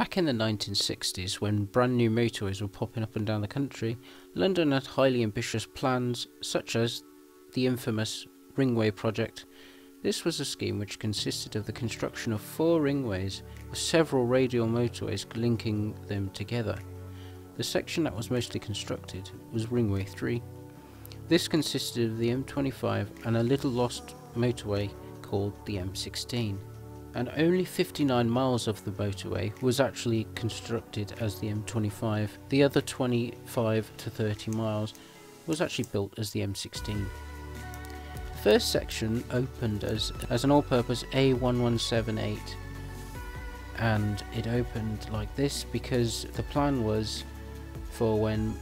Back in the 1960s, when brand new motorways were popping up and down the country, London had highly ambitious plans such as the infamous Ringway Project. This was a scheme which consisted of the construction of 4 ringways with several radial motorways linking them together. The section that was mostly constructed was Ringway 3. This consisted of the M25 and a little lost motorway called the M16. And only 59 miles of the motorway was actually constructed as the M25. The other 25 to 30 miles was actually built as the M16. The first section opened as an all-purpose A1178, and it opened like this because the plan was for when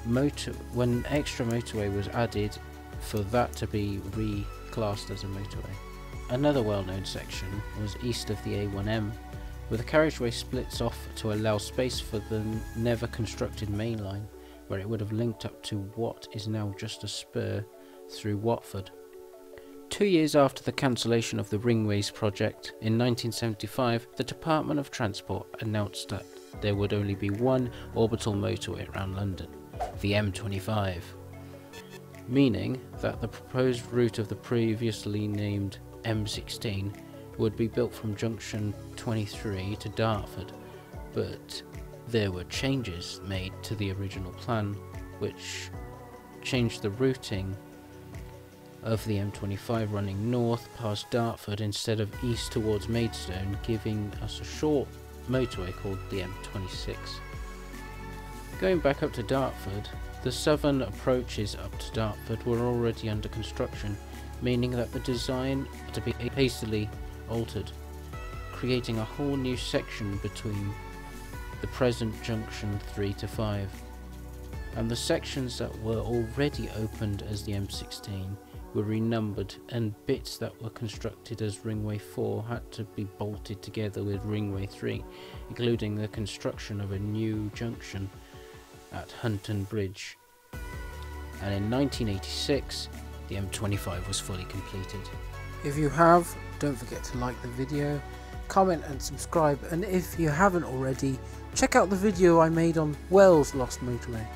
extra motorway was added, for that to be reclassed as a motorway. Another well-known section was east of the A1M, where the carriageway splits off to allow space for the never-constructed main line, where it would have linked up to what is now just a spur through Watford. 2 years after the cancellation of the Ringways project in 1975, the Department of Transport announced that there would only be one orbital motorway around London, the M25, meaning that the proposed route of the previously named M16 would be built from junction 23 to Dartford, but there were changes made to the original plan which changed the routing of the M25, running north past Dartford instead of east towards Maidstone, giving us a short motorway called the M26. Going back up to Dartford, the southern approaches up to Dartford were already under construction, meaning that the design had to be hastily altered, creating a whole new section between the present junction 3 to 5, and the sections that were already opened as the M16 were renumbered, and bits that were constructed as Ringway 4 had to be bolted together with Ringway 3, including the construction of a new junction at Hunton Bridge. And in 1986, the M25 was fully completed. If you have, don't forget to like the video, comment and subscribe, and if you haven't already, check out the video I made on Wales Lost Motorway.